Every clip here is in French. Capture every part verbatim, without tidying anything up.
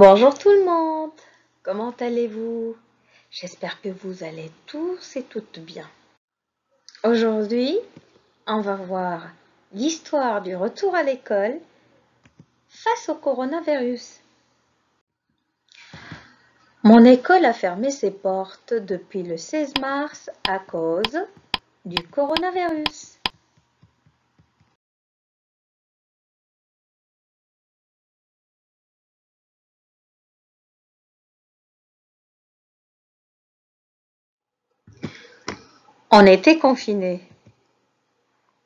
Bonjour tout le monde, comment allez-vous? J'espère que vous allez tous et toutes bien. Aujourd'hui, on va voir l'histoire du retour à l'école face au coronavirus. Mon école a fermé ses portes depuis le seize mars à cause du coronavirus. On était confinés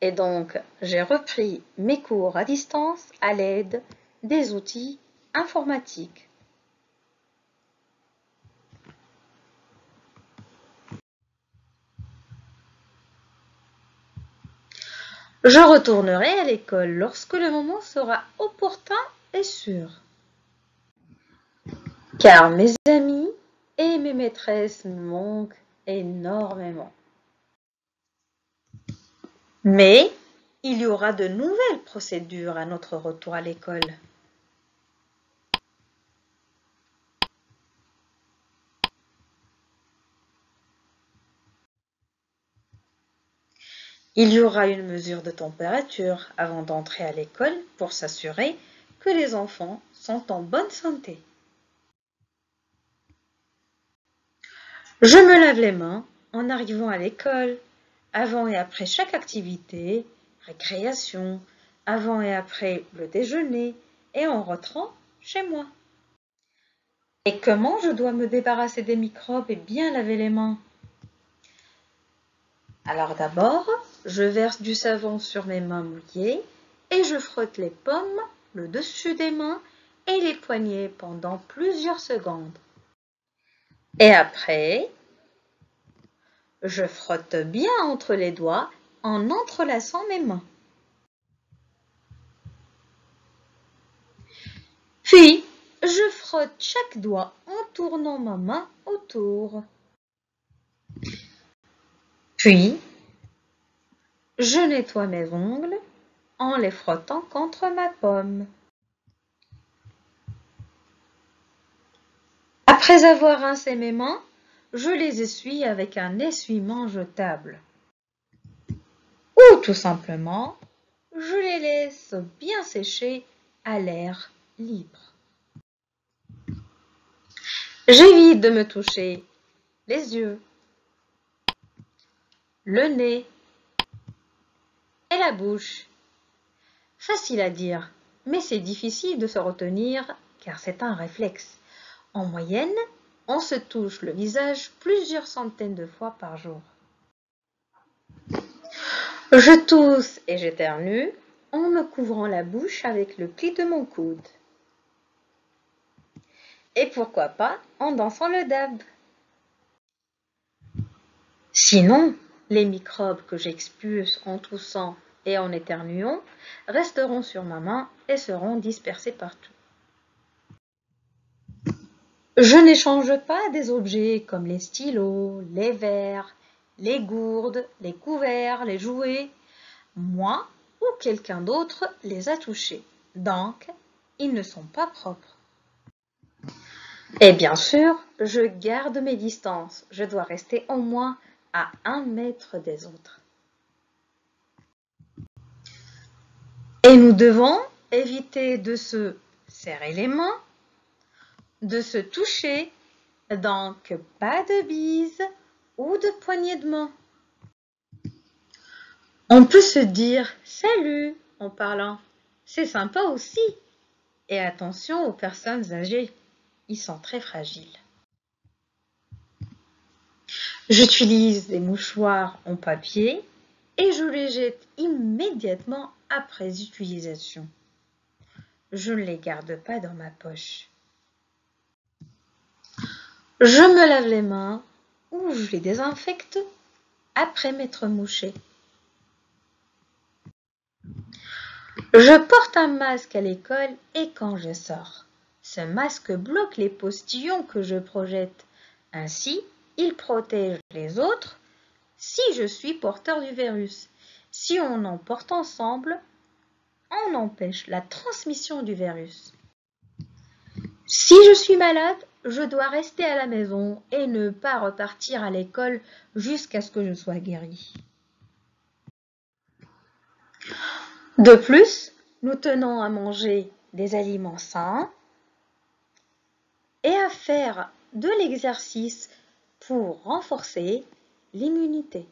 et donc j'ai repris mes cours à distance à l'aide des outils informatiques. Je retournerai à l'école lorsque le moment sera opportun et sûr, car mes amis et mes maîtresses me manquent énormément. Mais il y aura de nouvelles procédures à notre retour à l'école. Il y aura une mesure de température avant d'entrer à l'école pour s'assurer que les enfants sont en bonne santé. Je me lave les mains en arrivant à l'école. Avant et après chaque activité, récréation, avant et après le déjeuner et en rentrant chez moi. Et comment je dois me débarrasser des microbes et bien laver les mains? Alors d'abord, je verse du savon sur mes mains mouillées et je frotte les paumes, le dessus des mains et les poignets pendant plusieurs secondes. Et après, je frotte bien entre les doigts en entrelaçant mes mains. Puis, je frotte chaque doigt en tournant ma main autour. Puis, je nettoie mes ongles en les frottant contre ma paume. Après avoir rincé mes mains, je les essuie avec un essuie-mains jetable. Ou tout simplement, je les laisse bien sécher à l'air libre. J'évite de me toucher les yeux, le nez et la bouche. Facile à dire, mais c'est difficile de se retenir car c'est un réflexe. En moyenne, on se touche le visage plusieurs centaines de fois par jour. Je tousse et j'éternue en me couvrant la bouche avec le pli de mon coude. Et pourquoi pas en dansant le dab. Sinon, les microbes que j'expulse en toussant et en éternuant resteront sur ma main et seront dispersés partout. Je n'échange pas des objets comme les stylos, les verres, les gourdes, les couverts, les jouets. Moi ou quelqu'un d'autre les a touchés. Donc, ils ne sont pas propres. Et bien sûr, je garde mes distances. Je dois rester au moins à un mètre des autres. Et nous devons éviter de se serrer les mains, de se toucher, donc pas de bise ou de poignée de main. On peut se dire « salut » en parlant, c'est sympa aussi. Et attention aux personnes âgées, ils sont très fragiles. J'utilise des mouchoirs en papier et je les jette immédiatement après utilisation. Je ne les garde pas dans ma poche. Je me lave les mains ou je les désinfecte après m'être mouchée. Je porte un masque à l'école et quand je sors. Ce masque bloque les postillons que je projette. Ainsi, il protège les autres si je suis porteur du virus. Si on en porte ensemble, on empêche la transmission du virus. Si je suis malade, je dois rester à la maison et ne pas repartir à l'école jusqu'à ce que je sois guéri. De plus, nous tenons à manger des aliments sains et à faire de l'exercice pour renforcer l'immunité.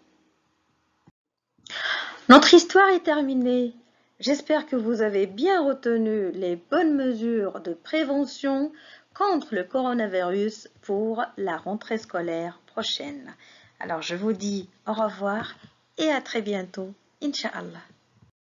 Notre histoire est terminée. J'espère que vous avez bien retenu les bonnes mesures de prévention contre le coronavirus pour la rentrée scolaire prochaine. Alors je vous dis au revoir et à très bientôt, Inch'Allah.